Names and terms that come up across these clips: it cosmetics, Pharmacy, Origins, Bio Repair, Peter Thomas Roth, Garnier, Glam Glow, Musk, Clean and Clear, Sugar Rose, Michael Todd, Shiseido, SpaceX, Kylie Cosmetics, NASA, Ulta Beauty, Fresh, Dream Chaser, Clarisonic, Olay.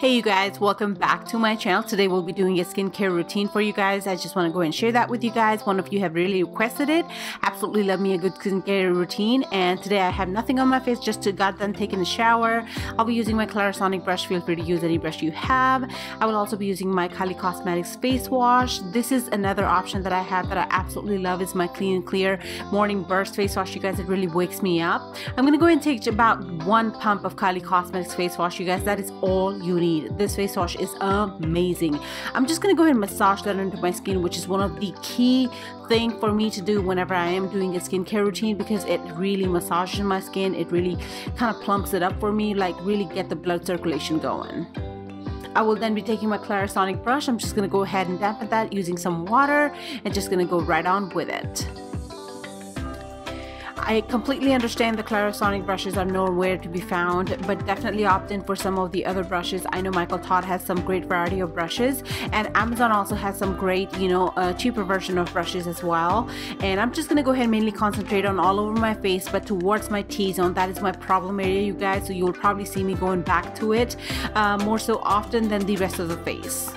Hey you guys, welcome back to my channel. Today we'll be doing a skincare routine for you guys. I just want to go and share that with you guys. One of you have really requested it. Absolutely love me a good skincare routine, and today I have nothing on my face, just got done taking a shower. I'll be using my Clarisonic brush. Feel free to use any brush you have. I will also be using my Kylie Cosmetics face wash. This is another option that I have that I absolutely love, is my Clean and Clear Morning Burst face wash. You guys, it really wakes me up. I'm gonna go and take about one pump of Kylie Cosmetics face wash, you guys. That is all you need. This face wash is amazing. I'm just gonna go ahead and massage that into my skin, which is one of the key things for me to do whenever I am doing a skincare routine, because it really massages my skin. It really kind of plumps it up for me, like really get the blood circulation going. I will then be taking my Clarisonic brush. I'm just gonna go ahead and dampen that using some water and just gonna go right on with it. I completely understand the Clarisonic brushes are nowhere to be found, but definitely opt in for some of the other brushes. I know Michael Todd has some great variety of brushes, and Amazon also has some great, you know, cheaper version of brushes as well. And I'm just gonna go ahead and mainly concentrate on all over my face, but towards my T-zone. That is my problem area, you guys, so you'll probably see me going back to it more so often than the rest of the face.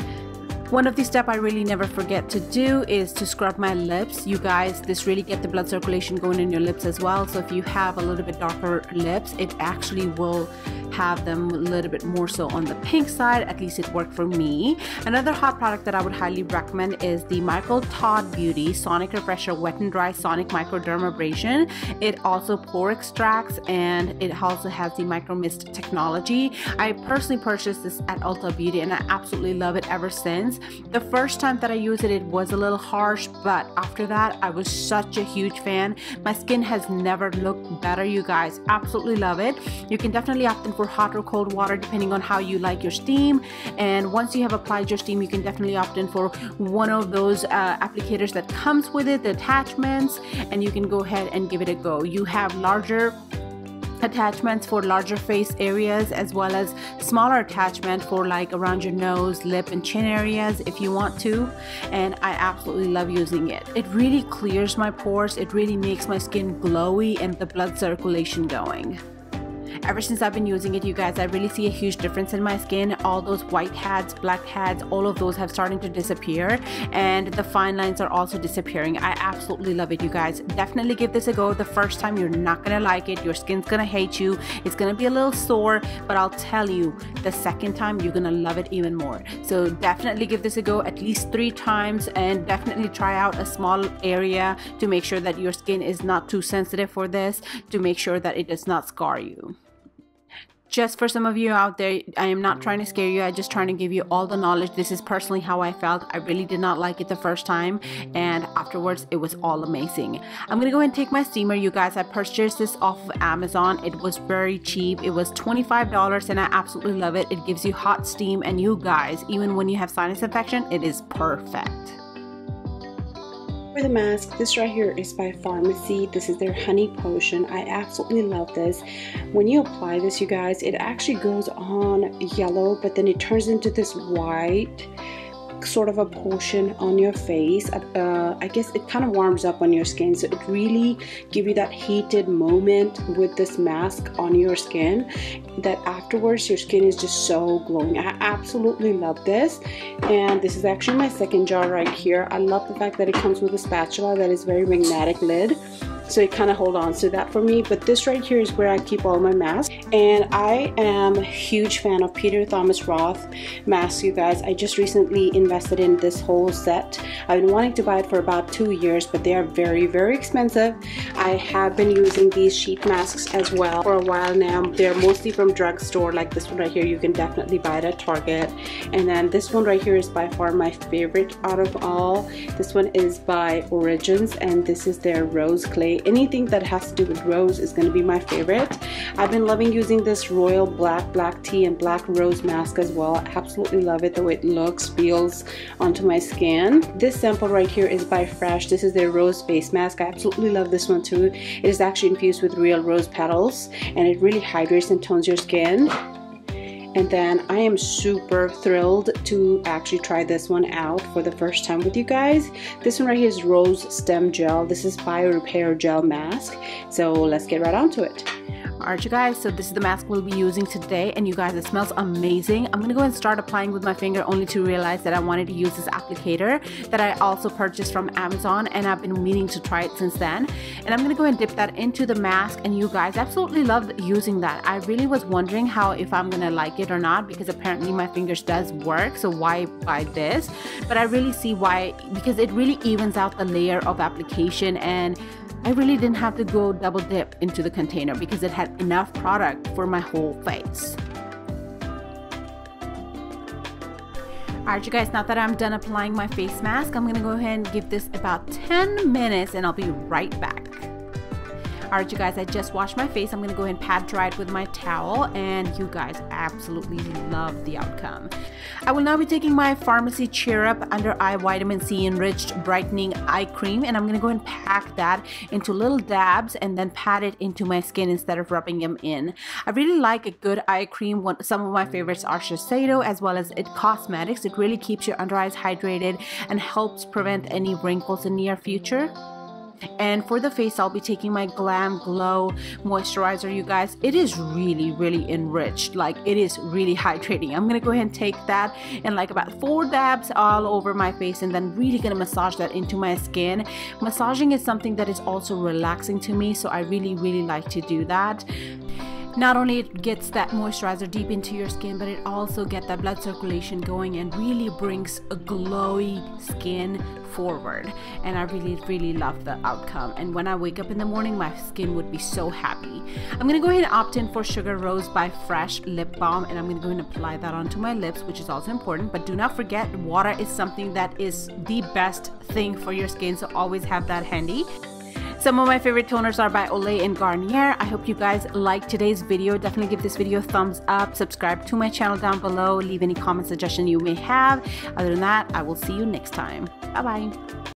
One of the steps I really never forget to do is to scrub my lips. You guys, this really get the blood circulation going in your lips as well. So if you have a little bit darker lips, it actually will have them a little bit more so on the pink side. At least it worked for me. Another hot product that I would highly recommend is the Michael Todd Beauty Sonic Refresher Wet and Dry Sonic Microdermabrasion. It also pore extracts, and it also has the micro mist technology. I personally purchased this at Ulta Beauty, and I absolutely love it ever since. The first time that I used it, it was a little harsh, but after that, I was such a huge fan. My skin has never looked better, you guys. Absolutely love it. You can definitely opt in for hot or cold water depending on how you like your steam. And once you have applied your steam, you can definitely opt in for one of those applicators that comes with it, the attachments, and you can go ahead and give it a go. You have larger attachments for larger face areas, as well as smaller attachment for like around your nose, lip, and chin areas if you want to, and I absolutely love using it. It really clears my pores. It really makes my skin glowy and the blood circulation going. Ever since I've been using it, you guys, I really see a huge difference in my skin. All those white hairs, black hairs, all of those have started to disappear, and the fine lines are also disappearing. I absolutely love it, you guys. Definitely give this a go. The first time you're not gonna like it. Your skin's gonna hate you. It's gonna be a little sore, but I'll tell you, the second time you're gonna love it even more. So definitely give this a go at least 3 times, and definitely try out a small area to make sure that your skin is not too sensitive for this, to make sure that it does not scar you. Just for some of you out there, I am not trying to scare you. I'm just trying to give you all the knowledge. This is personally how I felt. I really did not like it the first time, and afterwards it was all amazing. I'm gonna go ahead and take my steamer, you guys. I purchased this off of Amazon. It was very cheap. It was $25, and I absolutely love it. It gives you hot steam, and you guys, even when you have sinus infection, it is perfect. For the mask, this right here is by Pharmacy. This is their honey potion. I absolutely love this. When you apply this, you guys, it actually goes on yellow, but then it turns into this white sort of a potion on your face. I guess it kind of warms up on your skin, so it really gives you that heated moment with this mask on your skin, that afterwards your skin is just so glowing. I absolutely love this, and this is actually my second jar right here. I love the fact that it comes with a spatula that is very magnetic lid, so it kind of hold on to that for me. But this right here is where I keep all my masks, and I am a huge fan of Peter Thomas Roth masks, you guys. I just recently invested in this whole set. I've been wanting to buy it for about 2 years, but they are very, very expensive. I have been using these sheet masks as well for a while now. They're mostly from drugstore, like this one right here. You can definitely buy it at Target. And then this one right here is by far my favorite out of all. This one is by Origins, and this is their Rose Clay. Anything that has to do with rose is going to be my favorite. I've been loving using this royal black tea and black rose mask as well. I absolutely love it, the way it looks, feels onto my skin. This sample right here is by Fresh. This is their rose face mask. I absolutely love this one too. It is actually infused with real rose petals, and it really hydrates and tones your skin. And then I am super thrilled to actually try this one out for the first time with you guys. This one right here is Rose Stem Gel. This is Bio Repair Gel Mask. So let's get right on to it. Alright you guys, so this is the mask we'll be using today, and you guys, it smells amazing. I'm gonna go and start applying with my finger, only to realize that I wanted to use this applicator that I also purchased from Amazon, and I've been meaning to try it since then. And I'm gonna go and dip that into the mask, and you guys, absolutely loved using that. I really was wondering how, if I'm gonna like it or not, because apparently my fingers does work, so why buy this? But I really see why, because it really evens out the layer of application, and I really didn't have to go double dip into the container because it had enough product for my whole face. Alright you guys, now that I'm done applying my face mask, I'm gonna go ahead and give this about 10 minutes and I'll be right back. Alright you guys, I just washed my face. I'm gonna go ahead and pat dry it with my towel, and you guys, absolutely love the outcome. I will now be taking my Pharmacy Cheer Up Under Eye Vitamin C Enriched Brightening Eye Cream, and I'm gonna go and pack that into little dabs and then pat it into my skin instead of rubbing them in. I really like a good eye cream. Some of my favorites are Shiseido as well as It Cosmetics. It really keeps your under eyes hydrated and helps prevent any wrinkles in the near future. And for the face, I'll be taking my Glam Glow moisturizer, you guys. It is really enriched, like it is really hydrating. I'm gonna go ahead and take that in like about 4 dabs all over my face, and then really gonna massage that into my skin. Massaging is something that is also relaxing to me, so I really like to do that. Not only it gets that moisturizer deep into your skin, but it also gets that blood circulation going and really brings a glowy skin forward. And I really love the outcome. And when I wake up in the morning, my skin would be so happy. I'm gonna go ahead and opt in for Sugar Rose by Fresh lip balm, and I'm gonna go ahead and apply that onto my lips, which is also important. But do not forget, water is something that is the best thing for your skin, so always have that handy. Some of my favorite toners are by Olay and Garnier. I hope you guys liked today's video. Definitely give this video a thumbs up. Subscribe to my channel down below. Leave any comment suggestion you may have. Other than that, I will see you next time. Bye-bye.